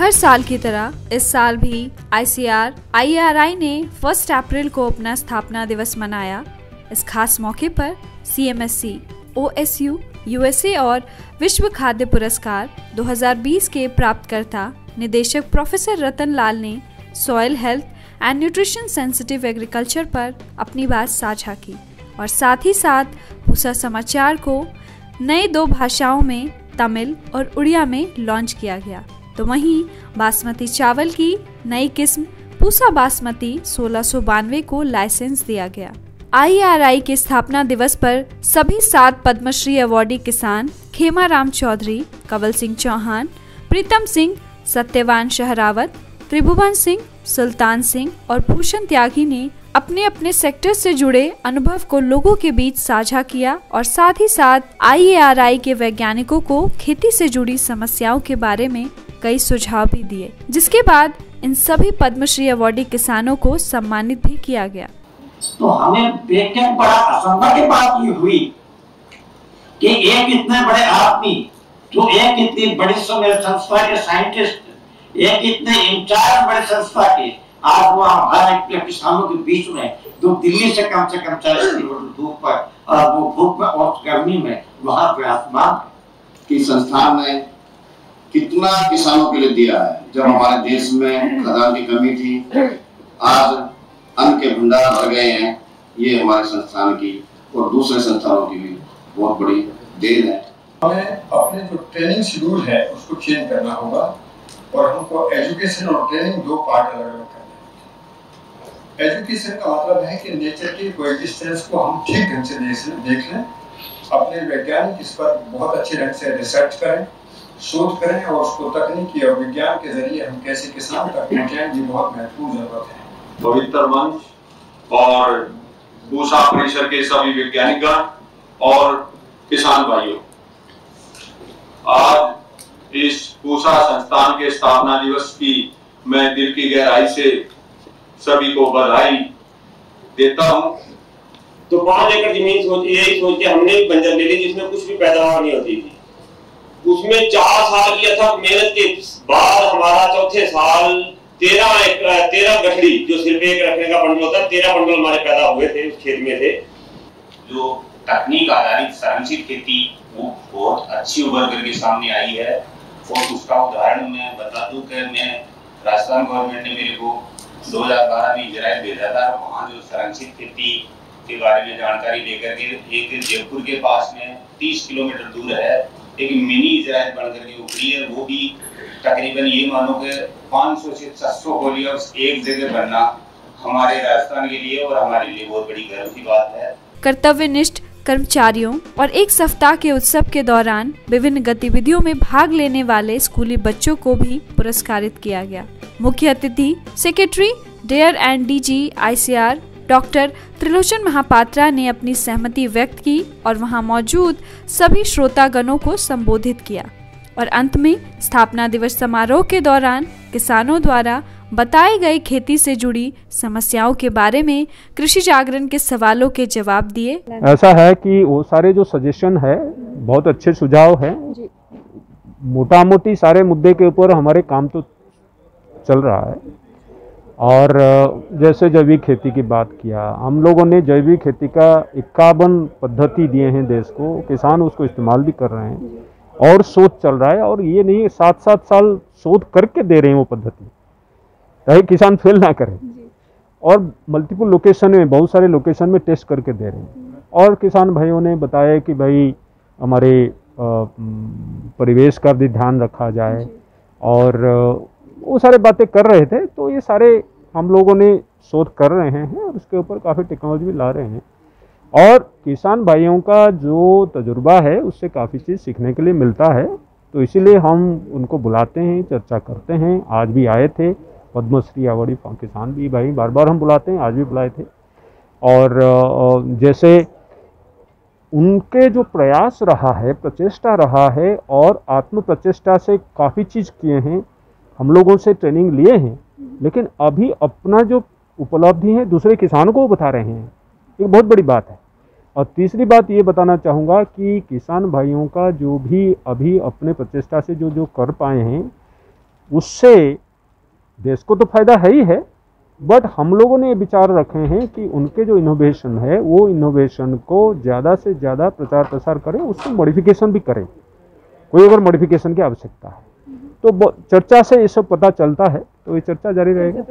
हर साल की तरह इस साल भी ICRIRI ने 1 अप्रैल को अपना स्थापना दिवस मनाया। इस खास मौके पर CMSC OSU USA और विश्व खाद्य पुरस्कार 2020 के प्राप्तकर्ता निदेशक प्रोफेसर रतन लाल ने soil health and nutrition sensitive agriculture पर अपनी बात साझा की और साथ ही साथ पूसा समाचार को नए 2 भाषाओं में तमिल और उड़िया में लॉन्च किया गया। तो वहीं बासमती चावल की नई किस्म पूसा बासमती 1692 को लाइसेंस दिया गया। IRI के स्थापना दिवस पर सभी 7 पद्मश्री अवार्डी किसान खेमा राम चौधरी, कवल सिंह चौहान, प्रीतम सिंह, सत्यवान शहरावत, त्रिभुवन सिंह, सुल्तान सिंह और भूषण त्यागी ने अपने अपने सेक्टर से जुड़े अनुभव को लोगों के बीच साझा किया और साथ ही साथ IRI के वैज्ञानिकों को खेती से जुड़ी समस्याओं के बारे में कई सुझाव भी दिए, जिसके बाद इन सभी पद्मश्री अवार्डी किसानों को सम्मानित भी किया गया। तो हमें देखकर बड़ा असंभव की बात ये हुई कि एक इतने बड़े आदमी जो एक इतनी बड़ी संस्था के साइंटिस्ट, एक इतने इंचार्ज बड़े संस्था के, आज वो भारत के किसानों के बीच में जो दिल्ली से कम 40 किलोमीटर दूर पर और वो भूख में और गर्मी में वहाँ पे आसमान की संस्था ने कितना किसानों के लिए दिया है। जब हमारे देश में खदान की कमी थी, आज अन्न के भंडार भर गए हैं। ये हमारे संस्थान की और दूसरे संस्थानों की भी बहुत बड़ी देन है। हमें अपने जो ट्रेनिंग शेड्यूल है उसको चेंज करना होगा और हमको एजुकेशन और ट्रेनिंग 2 पार्ट अलग अलग करना है। एजुकेशन का मतलब है कि नेचर की कोएग्जिस्टेंस को हम ठीक ढंग से देख लें, अपने वैज्ञानिक इस पर बहुत अच्छे ढंग से रिसर्च करें, शोध करें और उसको तकनीकी और विज्ञान के जरिए हम कैसे किसान तक पहुँचाएं, ये बहुत महत्वपूर्ण जरूरत है। पवित्र मंच और पूसा परिसर के सभी वैज्ञानिकों और किसान भाइयों, आज इस पूसा संस्थान के स्थापना दिवस की मैं दिल की गहराई से सभी को बधाई देता हूं। तो 5 एकड़ जमीन यही सोच के हमने भी बंजर ले ली जिसमें कुछ भी पैदावार नहीं होती थी। उसमें 4 साल की अथक मेहनत के बाद हमारा चौथे साल 13 गठड़ी जो सिर्फ एक रखने का बंडल होता है, 13 बंडल हमारे पैदा हुए थे उस खेत में थे। जो तकनीक आधारित संरचित खेती वो बहुत अच्छी उभर करके सामने आई है और उसका उदाहरण मैं बता दूं कि मैं राजस्थान गवर्नमेंट ने मेरे को 2012 में इजराइल भेजा था। वहाँ जो संरक्षित खेती के बारे में जानकारी लेकर के एक जयपुर के पास में 30 किलोमीटर दूर है एक मिनी इजराइल बन करके उभरी है। वो भी तकरीबन ये मानो कि 500 से 600 कोलियां एक जगह बनना हमारे राजस्थान के लिए और हमारे लिए बहुत बड़ी गर्व की बात है। कर्तव्यनिष्ठ कर्मचारियों और एक सप्ताह के उत्सव के दौरान विभिन्न गतिविधियों में भाग लेने वाले स्कूली बच्चों को भी पुरस्कारित किया गया। मुख्य अतिथि secretary DARE and DG ICR doctor Trilochan Mohapatra ने अपनी सहमति व्यक्त की और वहाँ मौजूद सभी श्रोतागणों को संबोधित किया और अंत में स्थापना दिवस समारोह के दौरान किसानों द्वारा बताए गए खेती से जुड़ी समस्याओं के बारे में कृषि जागरण के सवालों के जवाब दिए। ऐसा है कि वो सारे जो सजेशन है बहुत अच्छे सुझाव है, मोटा मोटी सारे मुद्दे के ऊपर हमारे काम तो चल रहा है। और जैसे जैविक खेती की बात किया, हम लोगों ने जैविक खेती का 51 पद्धति दिए हैं देश को, किसान उसको इस्तेमाल भी कर रहे हैं और शोध चल रहा है। और ये नहीं 7-7 साल शोध करके दे रहे हैं वो पद्धति, ताकि किसान फेल ना करे। और मल्टीपल लोकेशन में, बहुत सारे लोकेशन में टेस्ट करके दे रहे हैं। और किसान भाइयों ने बताया कि भाई हमारे परिवेश का भी ध्यान रखा जाए और वो सारे बातें कर रहे थे। तो ये सारे हम लोगों ने शोध कर रहे हैं और उसके ऊपर काफ़ी टेक्नोलॉजी भी ला रहे हैं और किसान भाइयों का जो तजुर्बा है उससे काफ़ी चीज़ सीखने के लिए मिलता है। तो इसीलिए हम उनको बुलाते हैं, चर्चा करते हैं। आज भी आए थे पद्मश्री अवार्डी किसान भी भाई, बार बार हम बुलाते हैं, आज भी बुलाए थे। और जैसे उनके जो प्रयास रहा है, प्रचेष्टा रहा है और आत्म प्रचेष्टा से काफ़ी चीज़ किए हैं। हम लोगों से ट्रेनिंग लिए हैं लेकिन अभी अपना जो उपलब्धि है दूसरे किसानों को बता रहे हैं, ये बहुत बड़ी बात है। और तीसरी बात ये बताना चाहूँगा कि किसान भाइयों का जो भी अभी अपने प्रचेष्टा से जो कर पाए हैं उससे देश को तो फायदा है ही है, बट हम लोगों ने ये विचार रखे हैं कि उनके जो इनोवेशन है वो इनोवेशन को ज़्यादा से ज़्यादा प्रचार प्रसार करें, उसको मॉडिफिकेशन भी करें, कोई अगर मॉडिफिकेशन की आवश्यकता है तो चर्चा से ये सब पता चलता है, तो ये चर्चा जारी रहेगा।